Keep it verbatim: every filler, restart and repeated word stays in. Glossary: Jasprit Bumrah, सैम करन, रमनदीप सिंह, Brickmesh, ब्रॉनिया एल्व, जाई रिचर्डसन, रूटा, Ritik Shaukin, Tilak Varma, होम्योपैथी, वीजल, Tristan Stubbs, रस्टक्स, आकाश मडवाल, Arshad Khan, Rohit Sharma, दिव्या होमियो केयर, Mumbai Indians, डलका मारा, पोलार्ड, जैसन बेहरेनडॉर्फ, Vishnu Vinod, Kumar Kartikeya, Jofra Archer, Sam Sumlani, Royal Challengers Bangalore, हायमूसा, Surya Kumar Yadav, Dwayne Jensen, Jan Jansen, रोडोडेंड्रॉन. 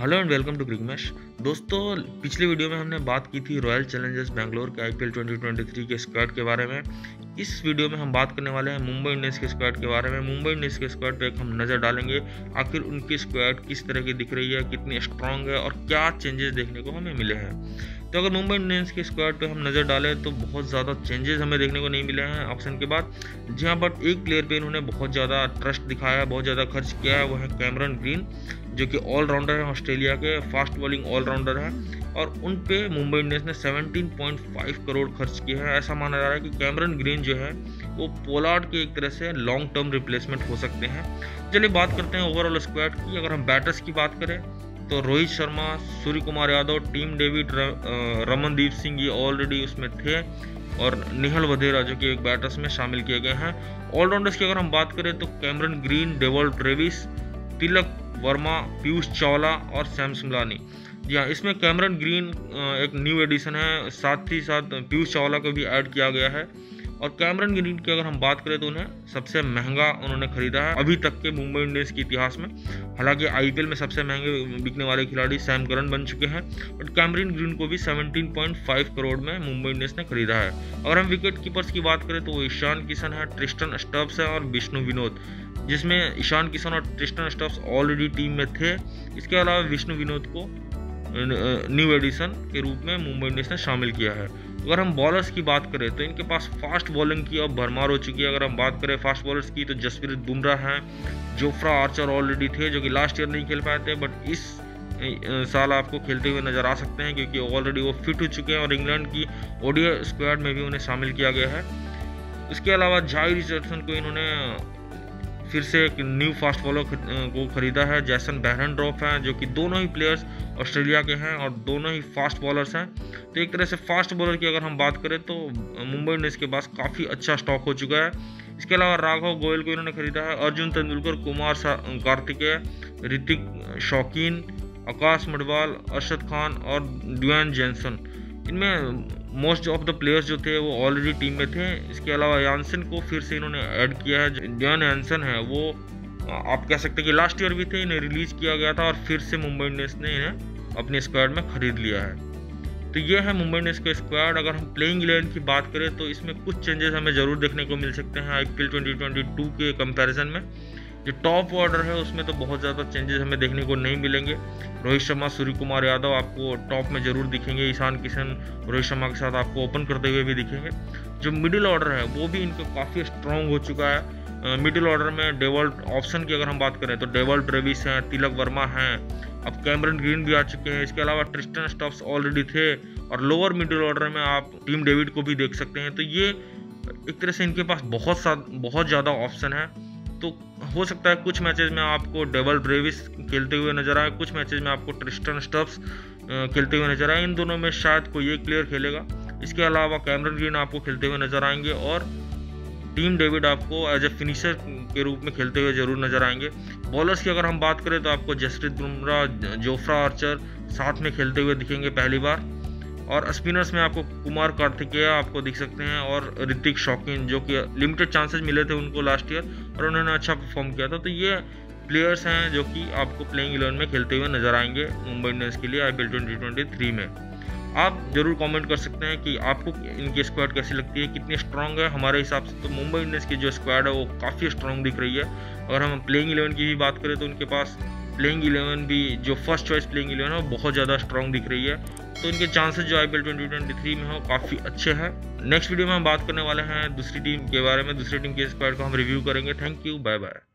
Hello and welcome to ब्रिकमेश। दोस्तों, पिछले video में हमने बात की थी रॉयल चैलेंजर्स बैंगलोर के आईपीएल दो हज़ार तेईस के स्क्वाड के बारे में। इस वीडियो में हम बात करने वाले हैं मुंबई इंडियंस के स्क्वाड के बारे में। मुंबई इंडियंस के स्क्वाड पे हम नज़र डालेंगे, आखिर उनकी स्क्वाड किस तरह की दिख रही है, कितनी स्ट्रांग है और क्या चेंजेस देखने को हमें मिले हैं। तो अगर मुंबई इंडियंस के स्क्वाड पे हम नज़र डालें तो बहुत ज़्यादा चेंजेस हमें देखने को नहीं मिले हैं ऑप्शन के बाद। जहाँ पर एक प्लेयर पे इन्होंने बहुत ज़्यादा ट्रस्ट दिखाया, बहुत ज़्यादा खर्च किया है, वो है कैमरन ग्रीन, जो कि ऑलराउंडर है, ऑस्ट्रेलिया के फास्ट बॉलिंग ऑलराउंडर है, और उन पे मुंबई इंडियंस ने सत्रह पॉइंट पाँच करोड़ खर्च किया है। ऐसा माना जा रहा है कि कैमरन ग्रीन जो है वो पोलार्ड के एक तरह से लॉन्ग टर्म रिप्लेसमेंट हो सकते हैं। चलिए बात करते हैं ओवरऑल स्क्वाड की। अगर हम बैटर्स की बात करें तो रोहित शर्मा, सूर्य कुमार यादव, टीम डेविड, रमनदीप सिंह, ये ऑलरेडी उसमें थे, और निहल वधेरा जो कि एक बैटर्स में शामिल किए गए हैं। ऑलराउंडर्स की अगर हम बात करें तो Cameron Green, Dewald Brevis, Tilak Varma, Piyush Chawla और सैम सुमलानी। जी हाँ, इसमें कैमरन ग्रीन एक न्यू एडिशन है, साथ ही साथ पीयूष चावला को भी ऐड किया गया है। और कैमरन ग्रीन की अगर हम बात करें तो उन्हें सबसे महंगा उन्होंने खरीदा है अभी तक के मुंबई इंडियंस के इतिहास में। हालांकि आईपीएल में सबसे महंगे बिकने वाले खिलाड़ी सैम करन बन चुके हैं, और कैमरन ग्रीन को भी सत्रह पॉइंट पाँच करोड़ में मुंबई इंडियंस ने खरीदा है। अगर हम विकेट कीपर्स की बात करें तो वो ईशान किशन है, ट्रिस्टन स्टब्स है और विष्णु विनोद, जिसमें ईशान किशन और ट्रिस्टन स्टब्स ऑलरेडी टीम में थे। इसके अलावा विष्णु विनोद को न्यू एडिशन के रूप में मुंबई इंडियंस ने शामिल किया है। अगर हम बॉलर्स की बात करें तो इनके पास फास्ट बॉलिंग की अब भरमार हो चुकी है। अगर हम बात करें फास्ट बॉलर्स की तो जसप्रीत बुमराह हैं, जोफ्रा आर्चर ऑलरेडी थे, जो कि लास्ट ईयर नहीं खेल पाए थे, बट इस साल आपको खेलते हुए नजर आ सकते हैं क्योंकि ऑलरेडी वो फिट हो चुके हैं और इंग्लैंड की ओडीआई स्क्वाड में भी उन्हें शामिल किया गया है। इसके अलावा जाई रिचर्डसन को इन्होंने फिर से एक न्यू फास्ट बॉलर को खरीदा है। जैसन बेहरेनडॉर्फ हैं, जो कि दोनों ही प्लेयर्स ऑस्ट्रेलिया के हैं और दोनों ही फास्ट बॉलर्स हैं। तो एक तरह से फास्ट बॉलर की अगर हम बात करें तो मुंबई इंडियंस के पास काफ़ी अच्छा स्टॉक हो चुका है। इसके अलावा राघव गोयल को इन्होंने खरीदा है। अर्जुन तेंदुलकर, कुमार कार्तिकेय, ऋतिक शौकीन, आकाश मडवाल, अरशद खान और ड्वेन जेनसन, इनमें मोस्ट ऑफ द प्लेयर्स जो थे वो ऑलरेडी टीम में थे। इसके अलावा यानसन को फिर से इन्होंने ऐड किया है। जॉन यानसन है, वो आप कह सकते हैं कि लास्ट ईयर भी थे, इन्हें रिलीज किया गया था और फिर से मुंबई इंडियंस ने इन्हें अपने स्क्वाड में खरीद लिया है। तो ये है मुंबई इंडियंस का स्क्वाड। अगर हम प्लेइंग इलेवन की बात करें तो इसमें कुछ चेंजेस हमें ज़रूर देखने को मिल सकते हैं आईपीएल दो हज़ार बाईस के कंपैरिजन में। जो टॉप ऑर्डर है उसमें तो बहुत ज़्यादा चेंजेस हमें देखने को नहीं मिलेंगे। रोहित शर्मा, सूर्य कुमार यादव आपको टॉप में जरूर दिखेंगे। ईशान किशन रोहित शर्मा के साथ आपको ओपन करते हुए भी दिखेंगे। जो मिडिल ऑर्डर है वो भी इनका काफ़ी स्ट्रॉन्ग हो चुका है। मिडिल ऑर्डर में डेवल्ड ऑप्शन की अगर हम बात करें तो डेवाल्ड ब्रेविस हैं, तिलक वर्मा हैं, अब कैमरन ग्रीन भी आ चुके हैं। इसके अलावा ट्रिस्टन स्टब्स ऑलरेडी थे, और लोअर मिडिल ऑर्डर में आप टीम डेविड को भी देख सकते हैं। तो ये एक तरह से इनके पास बहुत बहुत ज़्यादा ऑप्शन है। तो हो सकता है कुछ मैचेस में आपको डेवाल्ड ब्रेविस खेलते हुए नजर आए, कुछ मैचेस में आपको ट्रिस्टन स्टब्स खेलते हुए नजर आए। इन दोनों में शायद कोई एक प्लेयर खेलेगा। इसके अलावा कैमरन ग्रीन आपको खेलते हुए नजर आएंगे, और टीम डेविड आपको एज ए फिनिशर के रूप में खेलते हुए जरूर नजर आएंगे। बॉलर्स की अगर हम बात करें तो आपको जसप्रीत बुमराह, जोफ्रा आर्चर साथ में खेलते हुए दिखेंगे पहली बार, और स्पिनर्स में आपको कुमार कार्तिकेय आपको दिख सकते हैं और ऋतिक शौकीन, जो कि लिमिटेड चांसेस मिले थे उनको लास्ट ईयर और उन्होंने अच्छा परफॉर्म किया था। तो ये प्लेयर्स हैं जो कि आपको प्लेइंग इलेवन में खेलते हुए नजर आएंगे मुंबई इंडियंस के लिए आईपीएल दो हज़ार तेईस में। आप जरूर कमेंट कर सकते हैं कि आपको इनकी स्क्वाड कैसी लगती है, कितनी स्ट्रांग है। हमारे हिसाब से तो मुंबई इंडियंस की जो स्क्वाड है वो काफ़ी स्ट्रांग दिख रही है। अगर हम प्लेइंग इलेवन की भी बात करें तो उनके पास प्लेइंग इलेवन भी, जो फर्स्ट चॉइस प्लेइंग इलेवन है, वो बहुत ज़्यादा स्ट्रांग दिख रही है। तो इनके चांसेस जो आईपीएल दो हज़ार तेईस में हो काफ़ी अच्छे हैं। नेक्स्ट वीडियो में हम बात करने वाले हैं दूसरी टीम के बारे में, दूसरी टीम के स्क्वाड को हम रिव्यू करेंगे। Thank you, bye bye.